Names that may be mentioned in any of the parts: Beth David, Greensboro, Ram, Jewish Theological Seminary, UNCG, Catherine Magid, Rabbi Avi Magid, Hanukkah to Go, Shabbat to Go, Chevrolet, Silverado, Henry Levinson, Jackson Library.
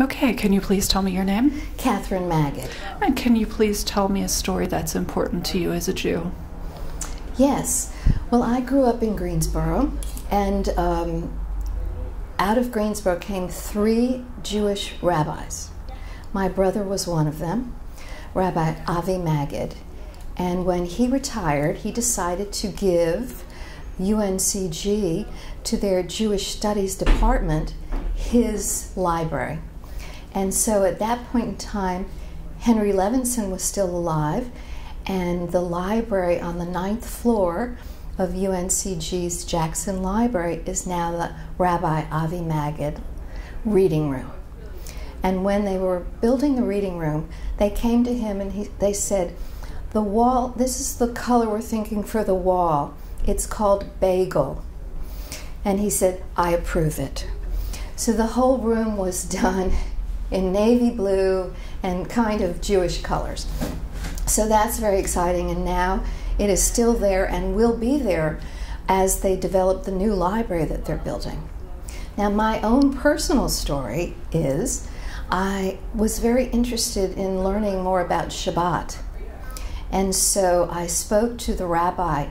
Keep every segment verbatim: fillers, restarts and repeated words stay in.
Okay, can you please tell me your name? Catherine Magid. And can you please tell me a story that's important to you as a Jew? Yes. Well, I grew up in Greensboro, and um, out of Greensboro came three Jewish rabbis. My brother was one of them, Rabbi Avi Magid, and when he retired, he decided to give U N C G, to their Jewish Studies department, his library. And so at that point in time, Henry Levinson was still alive, and the library on the ninth floor of U N C G's Jackson Library is now the Rabbi Avi Magid reading room. And when they were building the reading room, they came to him and he, they said, the wall, this is the color we're thinking for the wall. It's called bagel. And he said, I approve it. So the whole room was done in navy blue and kind of Jewish colors. So that's very exciting, and now it is still there and will be there as they develop the new library that they're building. Now, my own personal story is I was very interested in learning more about Shabbat. And so I spoke to the rabbi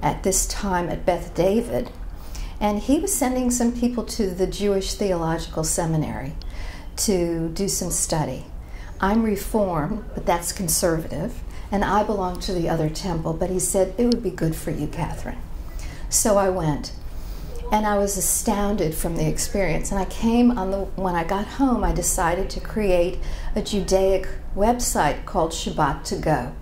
at this time at Beth David, and he was sending some people to the Jewish Theological Seminary to do some study. I'm Reformed, but that's conservative, and I belong to the other temple, but he said, it would be good for you, Catherine. So I went, and I was astounded from the experience, and I came on the, when I got home, I decided to create a Judaic website called Shabbat to Go,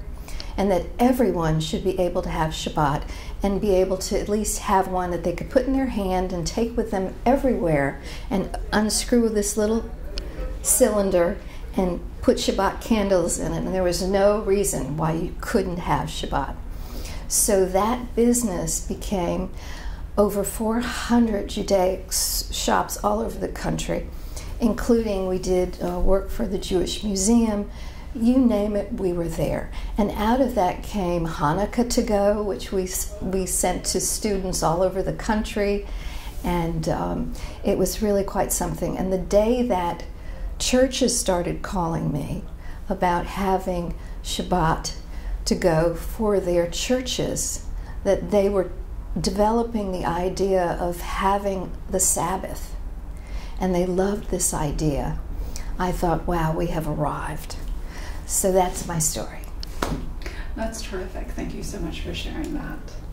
and that everyone should be able to have Shabbat and be able to at least have one that they could put in their hand and take with them everywhere and unscrew this little cylinder and put Shabbat candles in it. And there was no reason why you couldn't have Shabbat. So that business became over four hundred Judaic shops all over the country, including we did uh, work for the Jewish Museum. You name it, we were there. And out of that came Hanukkah to Go, which we, we sent to students all over the country. And um, it was really quite something. And the day that churches started calling me about having Shabbat to Go for their churches, that they were developing the idea of having the Sabbath, and they loved this idea, I thought, wow, we have arrived. So that's my story. That's terrific. Thank you so much for sharing that.